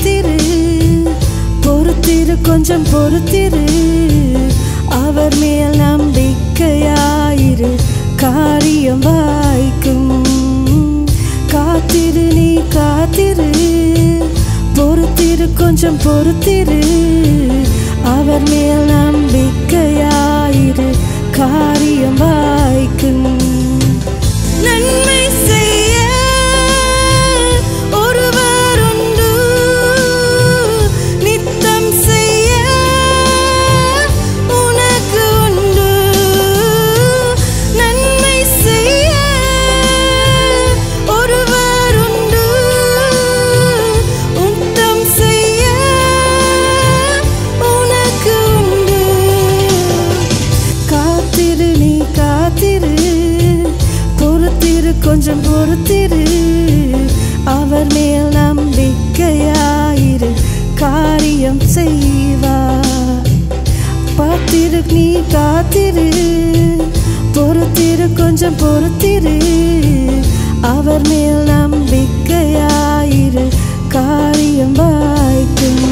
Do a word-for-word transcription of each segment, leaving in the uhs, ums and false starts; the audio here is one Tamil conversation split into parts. பொறுத்திரு பொறுத்திரு கொஞ்சம் பொறுத்திரு அவர் மேல் நம்பிக்கையாயிரு காரியம் வாய்க்கும் காத்திரு நீ காத்திரு பொறுத்திரு கொஞ்சம் பொறுத்திரு அவர் மேல் நம்பிக்கையாயிரு காரியம் வாய்க்கும் கொஞ்சம் பொறுத்திரு அவர் மேல் நம்பிக்கையாயிரு காரியம் செய்வார் பார்த்திரு நீ காத்திரு பொறுத்திரு கொஞ்சம் பொறுத்திரு அவர் மேல் நம்பிக்கையாயிரு காரியம் வாய்க்கும்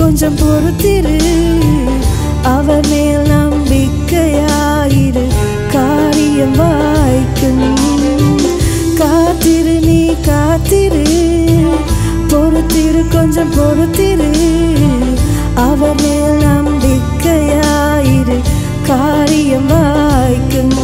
கொஞ்சம் பொறுத்திரு அவர் மேல் நம்பிக்கையாயிரு காரியம் வாய்க்கும் காத்திரு நீ காத்திரு பொறுத்திரு கொஞ்சம் பொறுத்திரு அவர் மேல் நம்பிக்கையாயிரு காரியம் வாய்க்கும்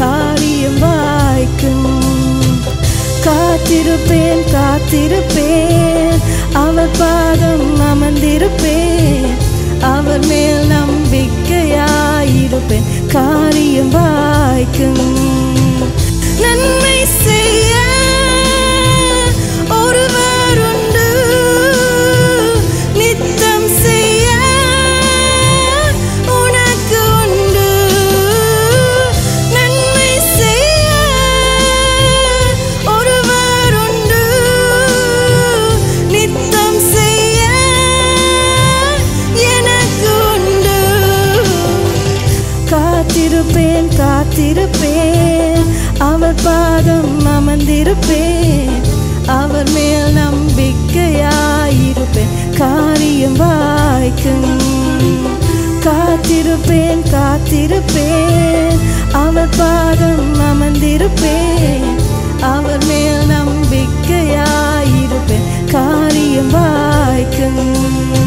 காரியம் வாய்க்கும். காத்திருப்பேன் காத்திருப்பேன் அவர் பாதம் அமர்ந்திருப்பேன், அவர் மேல் நம்பிக்கையாயிருப்பேன். காரியம் வாய்க்கும். நன்மை செய்ய காத்திருப்பேன் காத்திருப்பேன் அவர் பாதம் அமர்ந்திருப்பேன், அவர் மேல் நம்பிக்கையாயிருப்பேன். காரியம் வாய்க்கும். காத்திருப்பேன் காத்திருப்பேன் அவர் பாதம் அமர்ந்திருப்பேன், அவர் மேல் நம்பிக்கையாயிருப்பேன். காரியம் வாய்க்கும்.